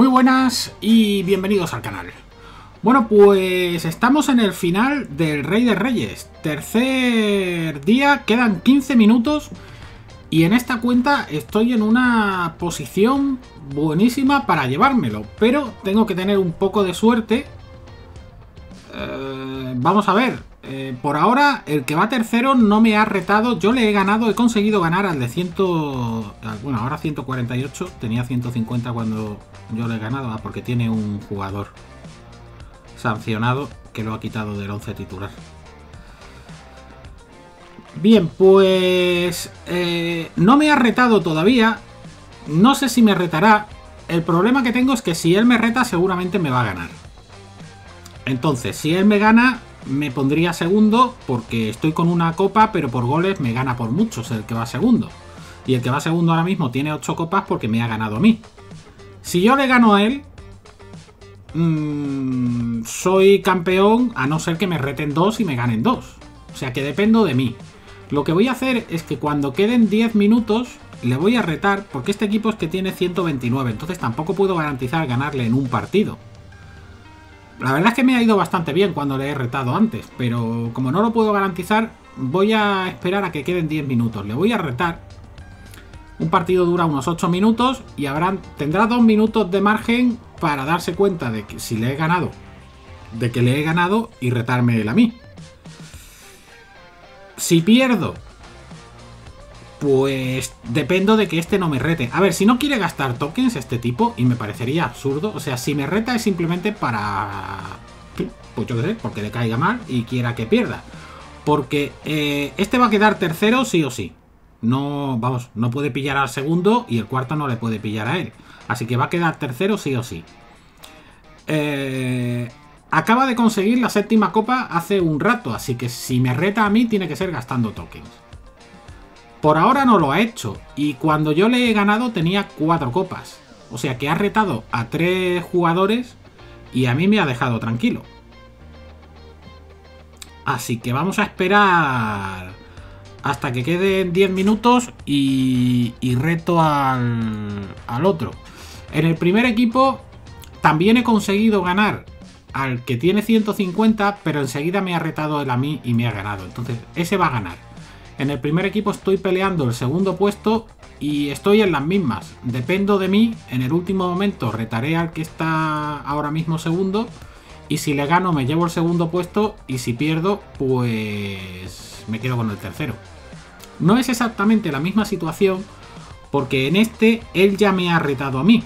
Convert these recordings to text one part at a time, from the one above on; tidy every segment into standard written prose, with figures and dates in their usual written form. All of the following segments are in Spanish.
Muy buenas y bienvenidos al canal. Bueno, pues estamos en el final del Rey de Reyes. Tercer día, quedan 15 minutos y en esta cuenta estoy en una posición buenísima para llevármelo, pero tengo que tener un poco de suerte. Vamos a ver. Por ahora el que va tercero no me ha retado. Yo le he ganado, he conseguido ganar al de 100... Bueno, ahora 148. Tenía 150 cuando yo le he ganado. Ah, porque tiene un jugador sancionado que lo ha quitado del 11 titular. Bien, pues no me ha retado todavía. No sé si me retará. El problema que tengo es que si él me reta seguramente me va a ganar. Entonces, si él me gana, me pondría segundo porque estoy con una copa, pero por goles me gana por muchos el que va segundo. Y el que va segundo ahora mismo tiene 8 copas porque me ha ganado a mí. Si yo le gano a él, soy campeón, a no ser que me reten 2 y me ganen 2. O sea que dependo de mí. Lo que voy a hacer es que cuando queden 10 minutos le voy a retar, porque este equipo es que tiene 129, entonces tampoco puedo garantizar ganarle en un partido. La verdad es que me ha ido bastante bien cuando le he retado antes, pero como no lo puedo garantizar, voy a esperar a que queden 10 minutos. Le voy a retar. Un partido dura unos 8 minutos y tendrá 2 minutos de margen para darse cuenta de que si le he ganado, de que le he ganado y retarme él a mí. Si pierdo, pues dependo de que este no me rete. A ver, si no quiere gastar tokens este tipo, y me parecería absurdo, o sea, si me reta es simplemente para... pues yo qué sé, porque le caiga mal y quiera que pierda. Porque este va a quedar tercero sí o sí. No, vamos, no puede pillar al segundo y el cuarto no le puede pillar a él. Así que va a quedar tercero sí o sí. Acaba de conseguir la 7ª copa hace un rato, así que si me reta a mí tiene que ser gastando tokens. Por ahora no lo ha hecho, y cuando yo le he ganado tenía 4 copas. O sea que ha retado a 3 jugadores y a mí me ha dejado tranquilo. Así que vamos a esperar hasta que queden 10 minutos y reto al otro. En el primer equipo también he conseguido ganar al que tiene 150, pero enseguida me ha retado él a mí y me ha ganado. Entonces ese va a ganar. En el primer equipo estoy peleando el segundo puesto y estoy en las mismas. Dependo de mí. En el último momento retaré al que está ahora mismo segundo. Y si le gano me llevo el segundo puesto. Y si pierdo, pues me quedo con el tercero. No es exactamente la misma situación porque en este él ya me ha retado a mí.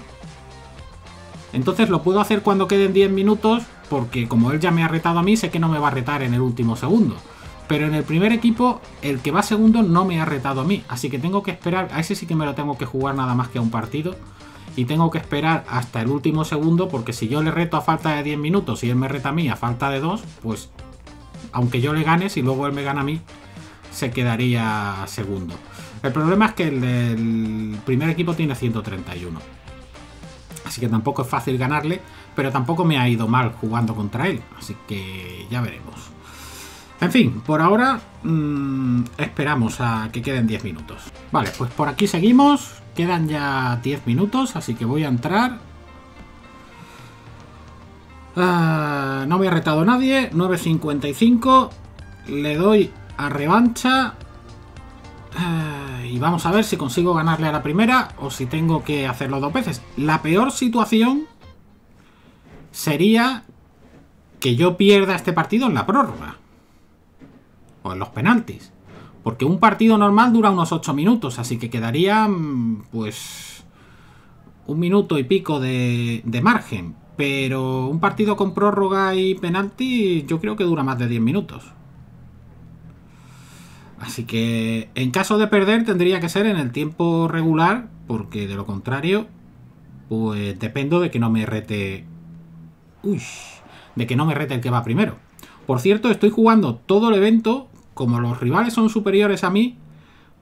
Entonces lo puedo hacer cuando queden 10 minutos porque como él ya me ha retado a mí, sé que no me va a retar en el último segundo. Pero en el primer equipo, el que va segundo no me ha retado a mí. Así que tengo que esperar. A ese sí que me lo tengo que jugar nada más que a un partido. Y tengo que esperar hasta el último segundo. Porque si yo le reto a falta de 10 minutos y él me reta a mí a falta de 2, pues aunque yo le gane, si luego él me gana a mí, se quedaría segundo. El problema es que el del primer equipo tiene 131. Así que tampoco es fácil ganarle. Pero tampoco me ha ido mal jugando contra él. Así que ya veremos. En fin, por ahora esperamos a que queden 10 minutos. Vale, pues por aquí seguimos. Quedan ya 10 minutos, así que voy a entrar. No me ha retado nadie. 9.55. Le doy a revancha. Y vamos a ver si consigo ganarle a la primera o si tengo que hacerlo 2 veces. La peor situación sería que yo pierda este partido en la prórroga. O en los penaltis. Porque un partido normal dura unos 8 minutos. Así que quedaría pues un minuto y pico de margen. Pero un partido con prórroga y penalti yo creo que dura más de 10 minutos. Así que en caso de perder tendría que ser en el tiempo regular. Porque de lo contrario pues dependo de que no me rete. Uy, de que no me rete el que va primero. Por cierto, estoy jugando todo el evento. Como los rivales son superiores a mí,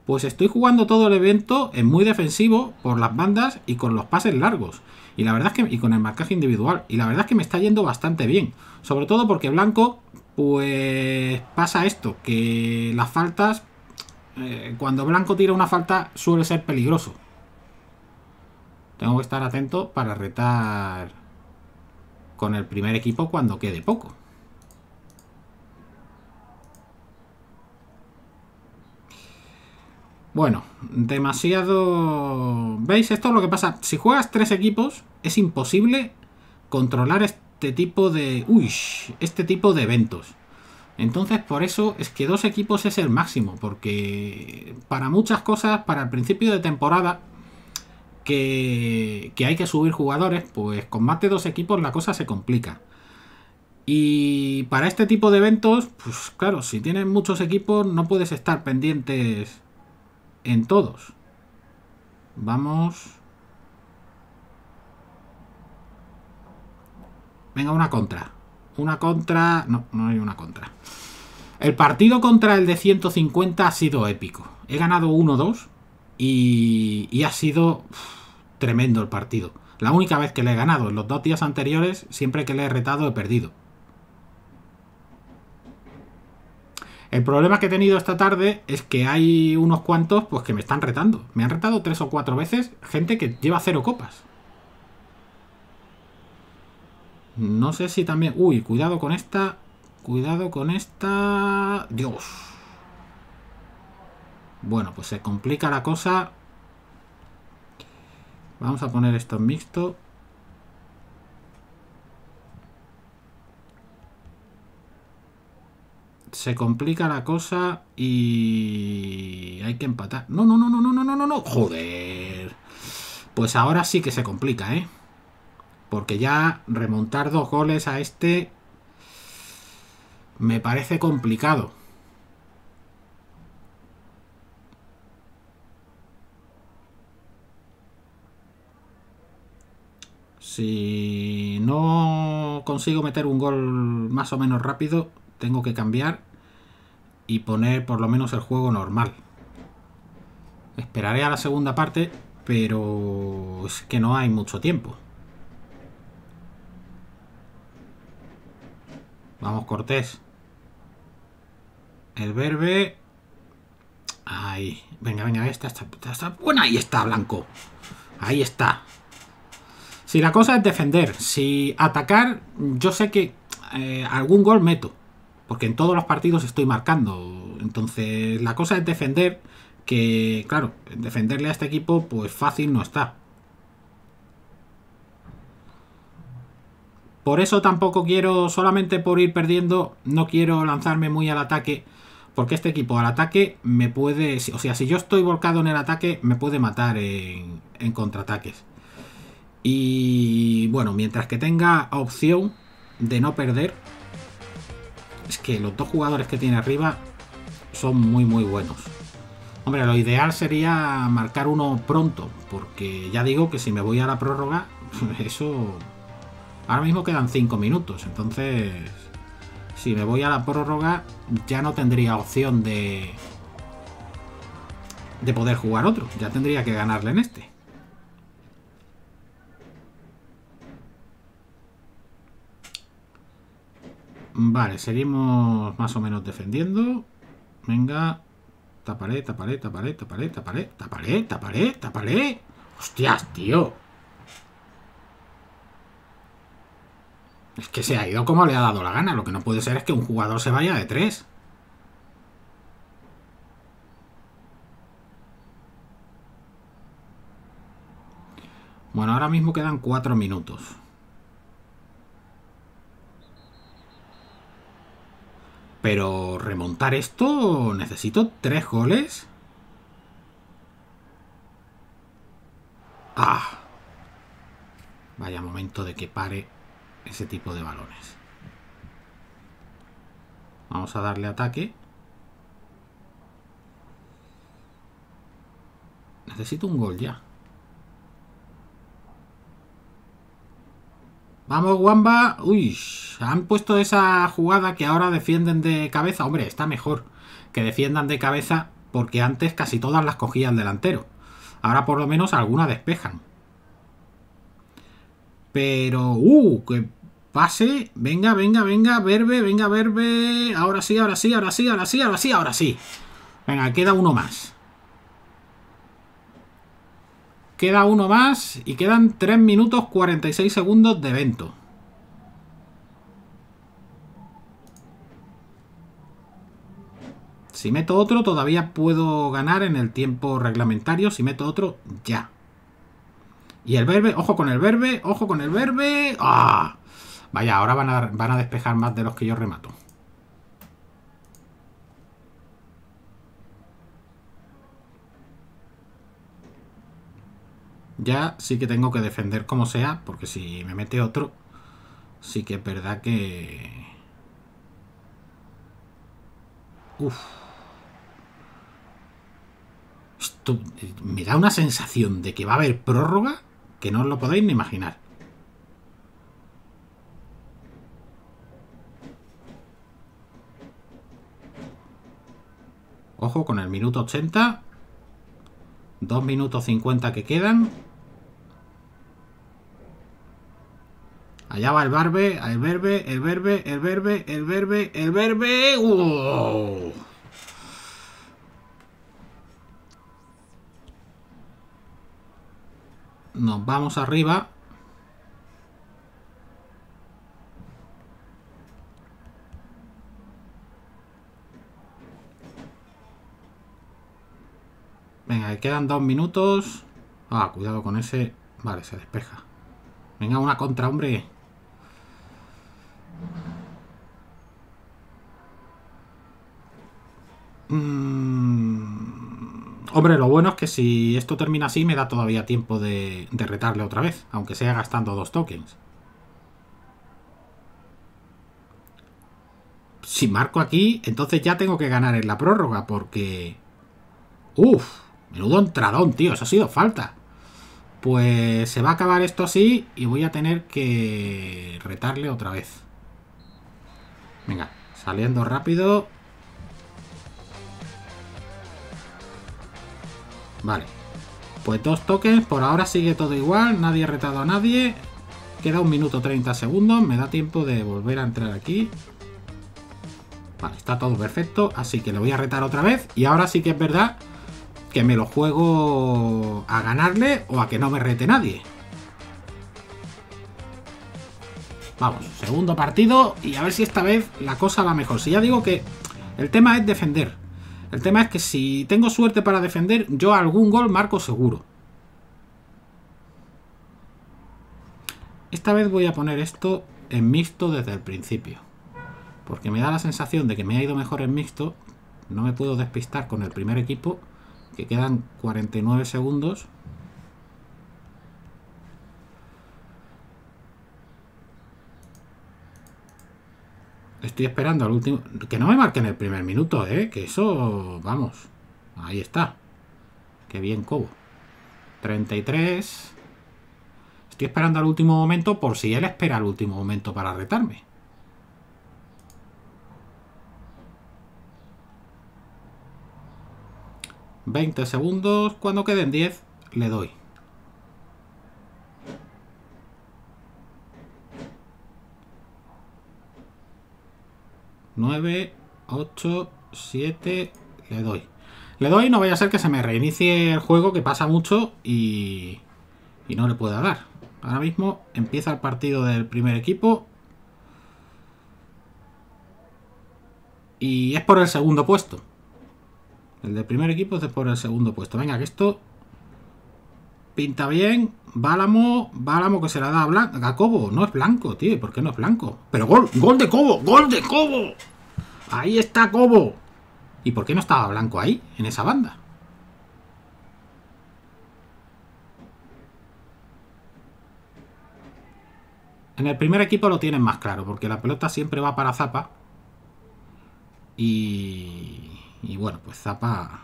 pues estoy jugando todo el evento en muy defensivo, por las bandas y con los pases largos. Y la verdad es que, y con el marcaje individual. Y la verdad es que me está yendo bastante bien. Sobre todo porque Blanco, pues pasa esto, que las faltas, cuando Blanco tira una falta suele ser peligroso. Tengo que estar atento para retar con el primer equipo cuando quede poco. Bueno, demasiado... ¿Veis? Esto es lo que pasa. Si juegas tres equipos, es imposible controlar este tipo de... ¡Uy! Este tipo de eventos. Entonces, por eso es que dos equipos es el máximo. Porque para muchas cosas, para el principio de temporada, que hay que subir jugadores, pues con más de dos equipos la cosa se complica. Y para este tipo de eventos, pues claro, si tienes muchos equipos no puedes estar pendientes... en todos. Vamos. Venga, una contra. Una contra... No, no hay una contra. El partido contra el de 150 ha sido épico. He ganado 1-2 y ha sido tremendo el partido. La única vez que le he ganado. En los dos días anteriores, siempre que le he retado, he perdido. El problema que he tenido esta tarde es que hay unos cuantos pues que me están retando. Me han retado 3 o 4 veces gente que lleva 0 copas. No sé si también... Uy, cuidado con esta. Cuidado con esta... Dios. Bueno, pues se complica la cosa. Vamos a poner esto en mixto. Se complica la cosa y hay que empatar. No, no, no, no, no, no, no, no, no. Joder. Pues ahora sí que se complica, ¿eh? Porque ya remontar 2 goles a este me parece complicado. Si no consigo meter un gol más o menos rápido, tengo que cambiar y poner por lo menos el juego normal. Esperaré a la segunda parte, pero es que no hay mucho tiempo. Vamos, Cortés. El Verbe. Ahí. Venga, venga, esta buena. Ahí está, Blanco. Ahí está. Si la cosa es defender, si atacar, yo sé que algún gol meto. Porque en todos los partidos estoy marcando. Entonces la cosa es defender. Que claro, defenderle a este equipo pues fácil no está. Por eso tampoco quiero, solamente por ir perdiendo, no quiero lanzarme muy al ataque. Porque este equipo al ataque me puede... O sea, si yo estoy volcado en el ataque, me puede matar en contraataques. Y bueno, mientras que tenga opción de no perder... Es que los dos jugadores que tiene arriba son muy muy buenos. Hombre, lo ideal sería marcar uno pronto, porque ya digo que si me voy a la prórroga, eso... Ahora mismo quedan 5 minutos, entonces si me voy a la prórroga ya no tendría opción de poder jugar otro, ya tendría que ganarle en este. Vale, seguimos más o menos defendiendo. Venga. Taparé, taparé, taparé, taparé, taparé, taparé, taparé, taparé. ¡Hostias, tío! Es que se ha ido como le ha dado la gana. Lo que no puede ser es que un jugador se vaya de 3. Bueno, ahora mismo quedan 4 minutos. Pero remontar esto, necesito 3 goles. ¡Ah! Vaya momento de que pare ese tipo de balones. Vamos a darle ataque. Necesito un gol ya. Vamos, Wamba. Uy, han puesto esa jugada que ahora defienden de cabeza. Hombre, está mejor que defiendan de cabeza, porque antes casi todas las cogía el delantero. Ahora por lo menos alguna despejan. Pero, que pase. Venga, venga, venga, Verbe, venga, Verbe. Ahora sí, ahora sí, ahora sí, ahora sí, ahora sí, ahora sí. Venga, queda uno más. Queda uno más y quedan 3 minutos 46 segundos de evento. Si meto otro, todavía puedo ganar en el tiempo reglamentario. Si meto otro, ya. Y el verbe, ojo con el verbe, ojo con el verbe. ¡Ah! Vaya, ahora van a despejar más de los que yo remato. Ya sí que tengo que defender como sea, porque si me mete otro, sí que es verdad que... Uf. Esto me da una sensación de que va a haber prórroga que no os lo podéis ni imaginar. Ojo con el minuto 80. 2 minutos 50 que quedan. Allá va el verbe, el verbe, el verbe, el verbe, el verbe, el verbe. ¡Wow! Nos vamos arriba. Venga, quedan 2 minutos. Ah, cuidado con ese. Vale, se despeja. Venga, una contra, hombre. Hombre, lo bueno es que si esto termina así, me da todavía tiempo de retarle otra vez, aunque sea gastando 2 tokens. Si marco aquí, entonces ya tengo que ganar en la prórroga, porque... ¡Uf! Menudo entradón, tío. Eso ha sido falta. Pues se va a acabar esto así y voy a tener que retarle otra vez. Venga, saliendo rápido. Vale. Pues 2 tokens. Por ahora sigue todo igual. Nadie ha retado a nadie. Queda 1 minuto 30 segundos. Me da tiempo de volver a entrar aquí. Vale, está todo perfecto. Así que le voy a retar otra vez. Y ahora sí que es verdad... que me lo juego a ganarle o a que no me rete nadie. Vamos, segundo partido y a ver si esta vez la cosa va mejor. Si ya digo que el tema es defender. El tema es que si tengo suerte para defender, yo algún gol marco seguro. Esta vez voy a poner esto en mixto desde el principio. Porque me da la sensación de que me ha ido mejor en mixto. No me puedo despistar con el primer equipo. Que quedan 49 segundos. Estoy esperando al último... Que no me marquen el primer minuto, ¿eh? Que eso... Vamos. Ahí está. Qué bien cobo. 33. Estoy esperando al último momento por si él espera al último momento para retarme. ...20 segundos... ...cuando queden 10... ...le doy... ...9... ...8... ...7... ...le doy... ...le doy, no vaya a ser que se me reinicie el juego... ...que pasa mucho y... ...y no le pueda dar... ...ahora mismo empieza el partido del primer equipo... ...y es por el segundo puesto... El del primer equipo es por el segundo puesto. Venga, que esto pinta bien. Bálamo, Bálamo que se la da a Cobo. No es blanco, tío. ¿Por qué no es blanco? Pero gol, gol de Cobo, gol de Cobo. Ahí está Cobo. ¿Y por qué no estaba blanco ahí, en esa banda? En el primer equipo lo tienen más claro, porque la pelota siempre va para Zapa. Y bueno, pues Zapa...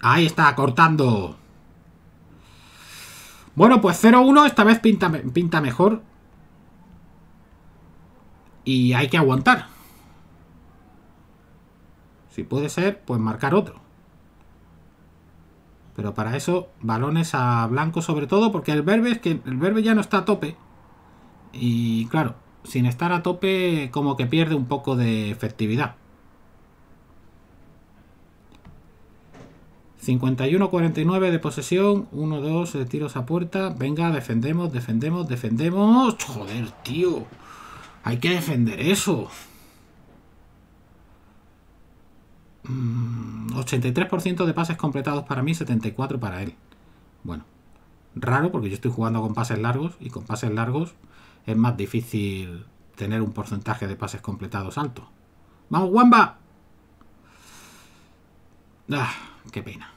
¡Ahí está! ¡Cortando! Bueno, pues 0-1. Esta vez pinta mejor. Y hay que aguantar. Si puede ser, pues marcar otro. Pero para eso, balones a blanco sobre todo. Porque el verbe es que el verbe ya no está a tope. Y claro, sin estar a tope, como que pierde un poco de efectividad. 51-49 de posesión, 1-2 tiros a puerta. Venga, defendemos, defendemos, defendemos. Joder, tío, hay que defender eso. 83% de pases completados para mí, 74% para él. Bueno, raro, porque yo estoy jugando con pases largos, y con pases largos es más difícil tener un porcentaje de pases completados alto. ¡Vamos, Wamba! ¡Ah, qué pena!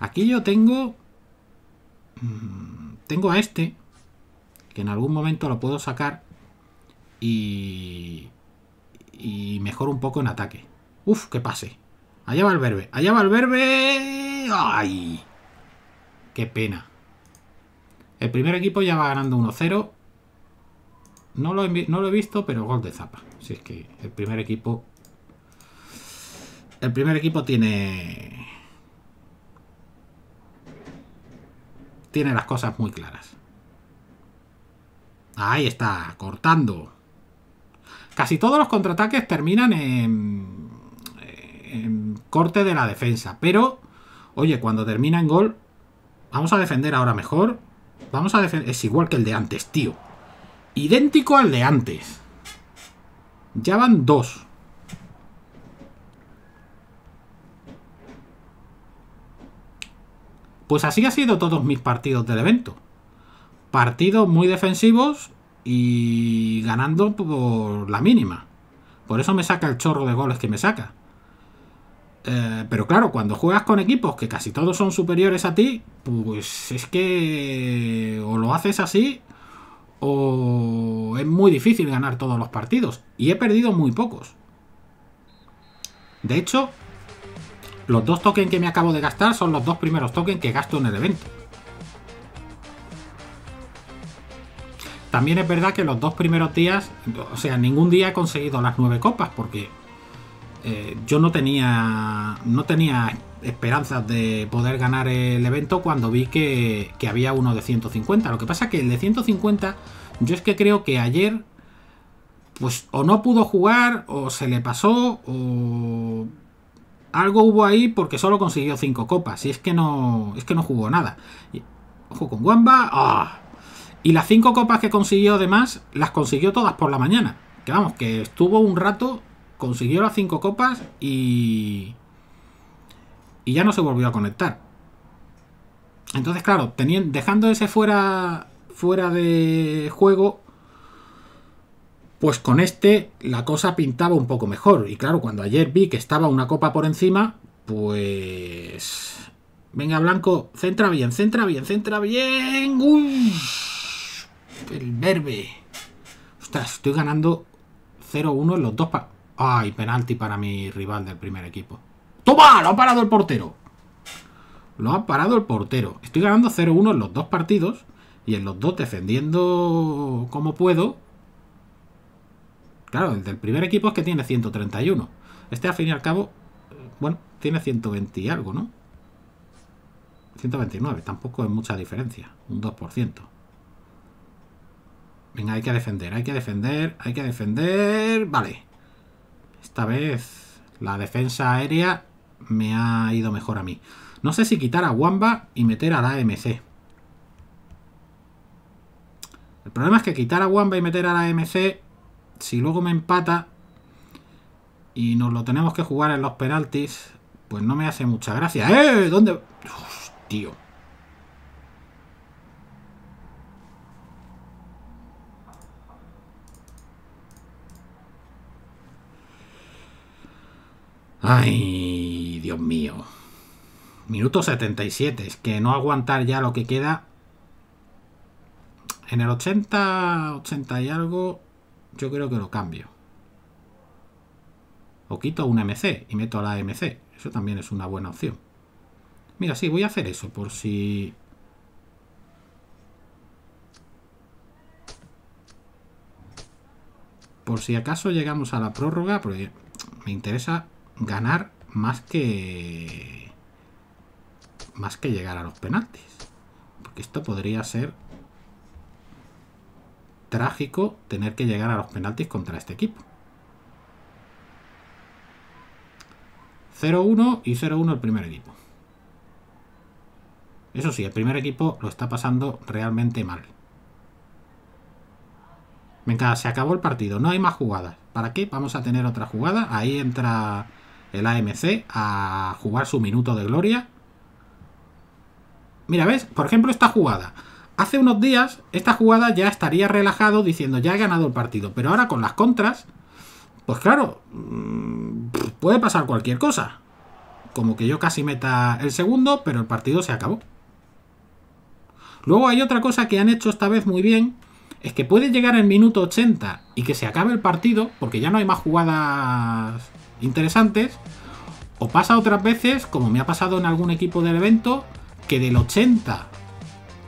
Aquí yo tengo a este, que en algún momento lo puedo sacar y mejor un poco en ataque. ¡Uf, qué pase! ¡Allá va el Verbe! ¡Allá va el Verbe! ¡Ay! ¡Qué pena! El primer equipo ya va ganando 1-0. No lo he visto, pero gol de Zapa. Si es que el primer equipo... El primer equipo tiene... Tiene las cosas muy claras. Ahí está, cortando. Casi todos los contraataques terminan en corte de la defensa. Pero, oye, cuando termina en gol... Vamos a defender ahora mejor. Vamos a defender... Es igual que el de antes, tío. Idéntico al de antes. Ya van 2. Pues así ha sido todos mis partidos del evento. Partidos muy defensivos y ganando por la mínima. Por eso me saca el chorro de goles que me saca. Pero claro, cuando juegas con equipos que casi todos son superiores a ti, pues es que o lo haces así... O es muy difícil ganar todos los partidos. Y he perdido muy pocos. De hecho, los 2 tokens que me acabo de gastar son los 2 primeros tokens que gasto en el evento. También es verdad que los 2 primeros días, o sea, ningún día he conseguido las 9 copas. Porque yo no tenía esperanzas de poder ganar el evento cuando vi que había uno de 150. Lo que pasa es que el de 150, yo es que creo que ayer, pues o no pudo jugar, o se le pasó, o algo hubo ahí, porque solo consiguió 5 copas. Y es que no jugó nada. Y, ojo con Wamba. ¡Oh! Y las 5 copas que consiguió, además, las consiguió todas por la mañana. Que vamos, que estuvo un rato, consiguió las 5 copas y ya no se volvió a conectar. Entonces, claro, dejando ese fuera de juego, pues con este la cosa pintaba un poco mejor. Y claro, cuando ayer vi que estaba una copa por encima, pues... Venga, Blanco, centra bien, centra bien, centra bien. ¡Uy! El Verbe. Ostras, estoy ganando 0-1 en los 2 partidos. ¡Ay, penalti para mi rival del primer equipo! ¡Toma! ¡Lo ha parado el portero! Lo ha parado el portero. Estoy ganando 0-1 en los 2 partidos. Y en los 2 defendiendo como puedo. Claro, el del primer equipo es que tiene 131. Este, al fin y al cabo, bueno, tiene 120 y algo, ¿no? 129. Tampoco es mucha diferencia. Un 2%. Venga, hay que defender, hay que defender, hay que defender. Vale. Esta vez la defensa aérea me ha ido mejor a mí. No sé si quitar a Wamba y meter a la AMC. El problema es que quitar a Wamba y meter a la AMC, si luego me empata y nos lo tenemos que jugar en los penaltis, pues no me hace mucha gracia. ¡Eh! ¿Dónde? Uf, tío. Ay, Dios mío. Minuto 77. Es que no aguantar ya lo que queda. En el 80, 80 y algo, yo creo que lo cambio. O quito un MC y meto a la MC. Eso también es una buena opción. Mira, sí, voy a hacer eso por si... Por si acaso llegamos a la prórroga, porque me interesa... ganar más que llegar a los penaltis, porque esto podría ser trágico, tener que llegar a los penaltis contra este equipo. 0-1 y 0-1 el primer equipo. Eso sí, el primer equipo lo está pasando realmente mal. Venga, se acabó el partido, no hay más jugadas. ¿Para qué? Vamos a tener otra jugada. Ahí entra el AMC a jugar su minuto de gloria. Mira, ¿ves? Por ejemplo, esta jugada. Hace unos días, esta jugada ya estaría relajado diciendo, ya he ganado el partido. Pero ahora con las contras, pues claro, puede pasar cualquier cosa. Como que yo casi meta el segundo, pero el partido se acabó. Luego hay otra cosa que han hecho esta vez muy bien. Es que puede llegar el minuto 80 y que se acabe el partido, porque ya no hay más jugadas interesantes. O pasa otras veces, como me ha pasado en algún equipo del evento, que del 80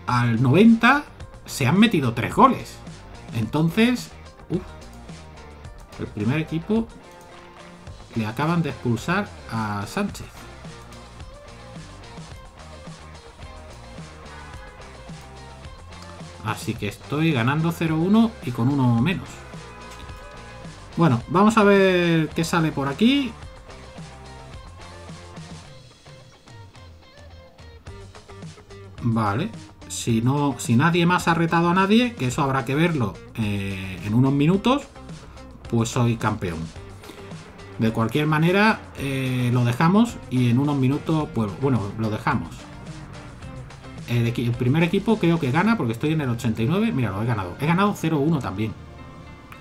al 90 se han metido 3 goles. Entonces, el primer equipo le acaban de expulsar a Sánchez. Así que estoy ganando 0-1 y con uno menos. Bueno, vamos a ver qué sale por aquí. Vale, si nadie más ha retado a nadie, que eso habrá que verlo en unos minutos, pues soy campeón. De cualquier manera, lo dejamos y en unos minutos, pues bueno, lo dejamos. El primer equipo creo que gana porque estoy en el 89. Mira, lo he ganado. He ganado 0-1 también.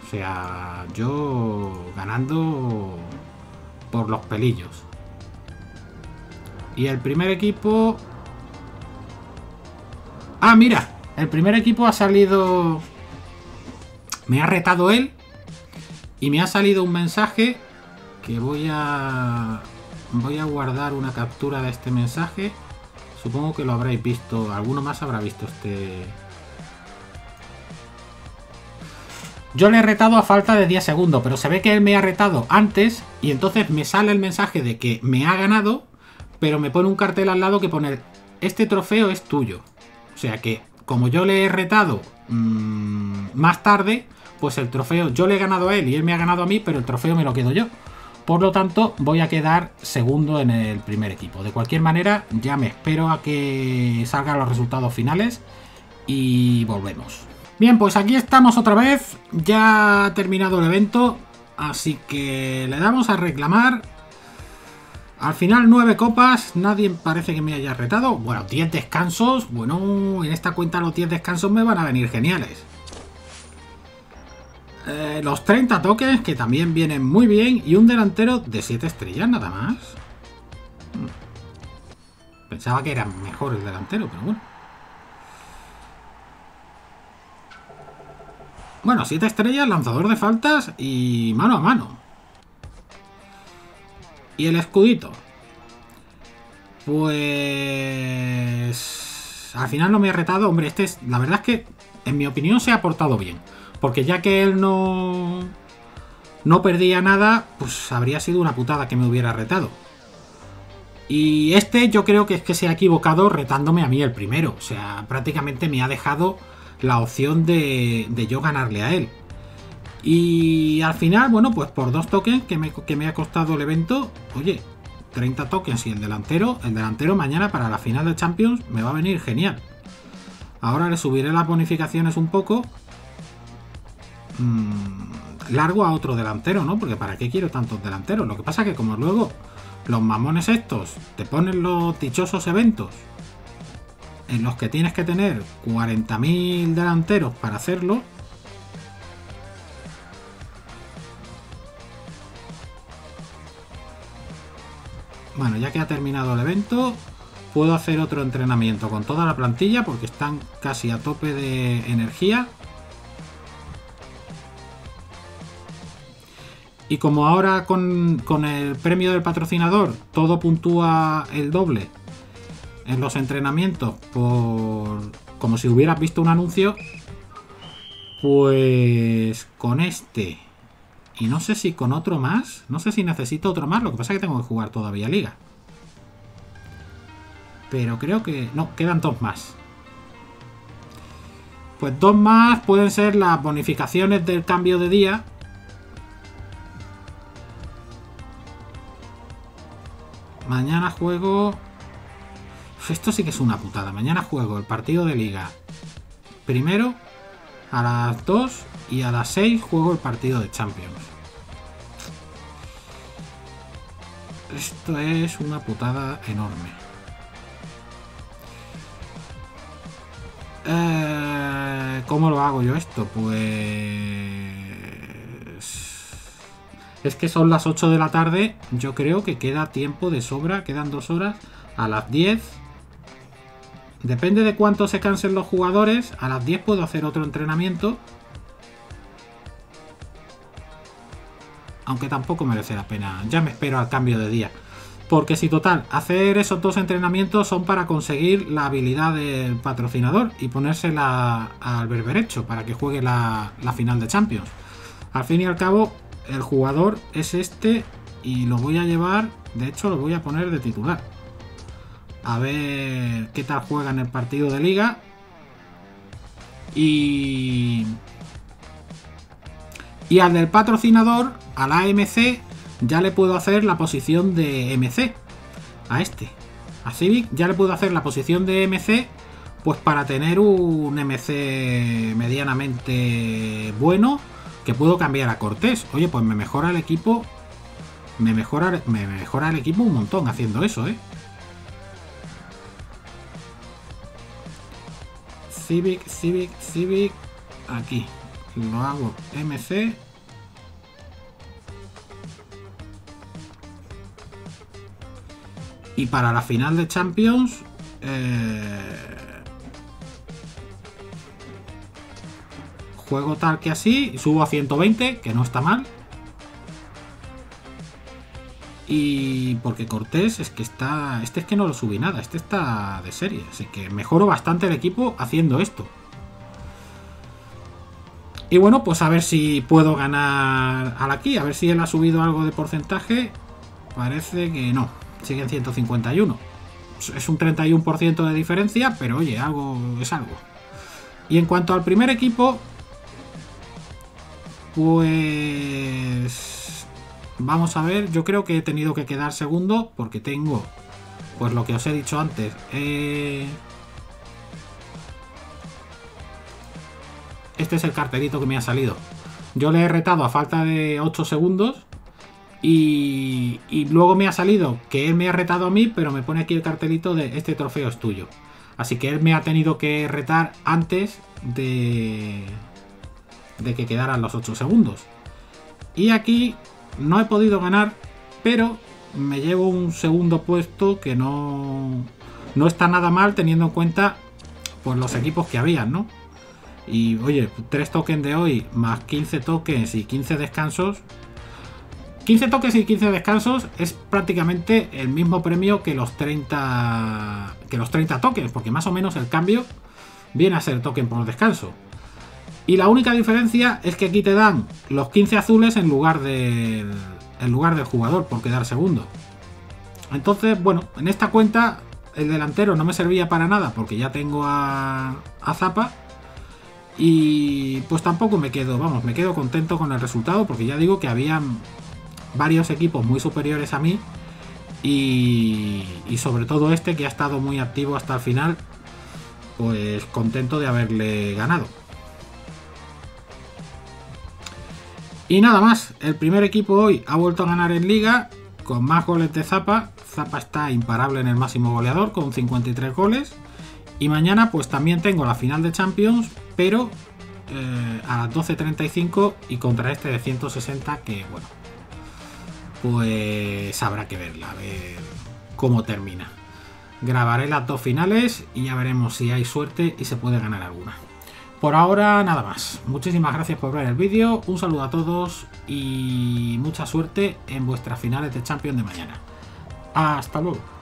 O sea, yo ganando por los pelillos. Y el primer equipo... Ah, mira. El primer equipo ha salido... Me ha retado él. Y me ha salido un mensaje que voy a guardar una captura de este mensaje. Supongo que lo habréis visto, alguno más habrá visto este... Yo le he retado a falta de 10 segundos, pero se ve que él me ha retado antes y entonces me sale el mensaje de que me ha ganado, pero me pone un cartel al lado que pone, este trofeo es tuyo. O sea que, como yo le he retado más tarde, pues el trofeo yo le he ganado a él y él me ha ganado a mí, pero el trofeo me lo quedo yo. Por lo tanto, voy a quedar segundo en el primer equipo. De cualquier manera, ya me espero a que salgan los resultados finales y volvemos. Bien, pues aquí estamos otra vez. Ya ha terminado el evento, así que le damos a reclamar. Al final, 9 copas. Nadie parece que me haya retado. Bueno, 10 descansos. Bueno, en esta cuenta los 10 descansos me van a venir geniales. Los 30 toques, que también vienen muy bien. Y un delantero de 7 estrellas, nada más. Pensaba que era mejor el delantero, pero bueno. Bueno, 7 estrellas, lanzador de faltas y mano a mano. Y el escudito. Pues... Al final no me he retado. Hombre, este es... La verdad es que, en mi opinión, se ha portado bien. Porque ya que él no perdía nada, pues habría sido una putada que me hubiera retado. Y este yo creo que es que se ha equivocado retándome a mí el primero. O sea, prácticamente me ha dejado la opción de yo ganarle a él. Y al final, bueno, pues por 2 tokens que me ha costado el evento, oye, 30 tokens y el delantero mañana para la final de Champions me va a venir genial. Ahora le subiré las bonificaciones un poco. Largo a otro delantero, ¿no? Porque ¿para qué quiero tantos delanteros? Lo que pasa es que como luego los mamones estos te ponen los dichosos eventos en los que tienes que tener 40.000 delanteros para hacerlo, bueno, ya que ha terminado el evento puedo hacer otro entrenamiento con toda la plantilla porque están casi a tope de energía. Y como ahora con el premio del patrocinador todo puntúa el doble en los entrenamientos, como si hubieras visto un anuncio, pues con este, y no sé si con otro más, no sé si necesito otro más, lo que pasa es que tengo que jugar todavía liga. Pero creo que... no, quedan 2 más. Pues 2 más pueden ser las bonificaciones del cambio de día. Mañana juego... Esto sí que es una putada. Mañana juego el partido de liga primero a las 2 y a las 6 juego el partido de Champions. Esto es una putada enorme. ¿Cómo lo hago yo esto? Pues... Es que son las 8 de la tarde. Yo creo que queda tiempo de sobra. Quedan 2 horas. A las 10... Depende de cuánto se cansen los jugadores. A las 10 puedo hacer otro entrenamiento. Aunque tampoco merece la pena. Ya me espero al cambio de día. Porque si total, hacer esos 2 entrenamientos son para conseguir la habilidad del patrocinador y ponérsela al berberecho para que juegue la final de Champions. Al fin y al cabo, el jugador es este y lo voy a llevar. De hecho, lo voy a poner de titular. A ver qué tal juega en el partido de liga. Y al del patrocinador, a la AMC, ya le puedo hacer la posición de MC. A este. A Civic ya le puedo hacer la posición de MC. Pues para tener un MC medianamente bueno. Que puedo cambiar a Cortés. Oye, pues me mejora el equipo. Me mejora el equipo un montón haciendo eso, ¿eh? Civic. Aquí. Lo hago MC. Y para la final de Champions... Juego tal que así. Subo a 120, que no está mal. Y porque Cortés es que está... Este es que no lo subí nada. Este está de serie. Así que mejoro bastante el equipo haciendo esto. Y bueno, pues a ver si puedo ganar al aquí. A ver si él ha subido algo de porcentaje. Parece que no. Sigue en 151. Es un 31% de diferencia, pero oye, algo es algo. Y en cuanto al primer equipo... Pues vamos a ver, yo creo que he tenido que quedar segundo porque tengo, pues lo que os he dicho antes, este es el carterito que me ha salido. Yo le he retado a falta de 8 segundos y luego me ha salido que él me ha retado a mí, pero me pone aquí el cartelito de este trofeo es tuyo. Así que él me ha tenido que retar antes de que quedaran los 8 segundos. Y aquí no he podido ganar, pero me llevo un segundo puesto que no está nada mal teniendo en cuenta pues los equipos que había, ¿no? Y oye, 3 tokens de hoy más 15 tokens y 15 descansos. 15 tokens y 15 descansos es prácticamente el mismo premio que los 30 tokens, porque más o menos el cambio viene a ser token por descanso. Y la única diferencia es que aquí te dan los 15 azules en lugar del jugador por quedar segundo. Entonces, bueno, en esta cuenta el delantero no me servía para nada porque ya tengo a Zappa. Y pues tampoco me quedo, vamos, me quedo contento con el resultado porque ya digo que había varios equipos muy superiores a mí. Y sobre todo este que ha estado muy activo hasta el final, pues contento de haberle ganado. Y nada más, el primer equipo hoy ha vuelto a ganar en liga con más goles de Zappa. Zappa está imparable en el máximo goleador con 53 goles. Y mañana pues también tengo la final de Champions, pero a las 12:35 y contra este de 160 que bueno, pues habrá que verla, a ver cómo termina. Grabaré las 2 finales y ya veremos si hay suerte y se puede ganar alguna. Por ahora nada más, muchísimas gracias por ver el vídeo, un saludo a todos y mucha suerte en vuestras finales de Champions de mañana. Hasta luego.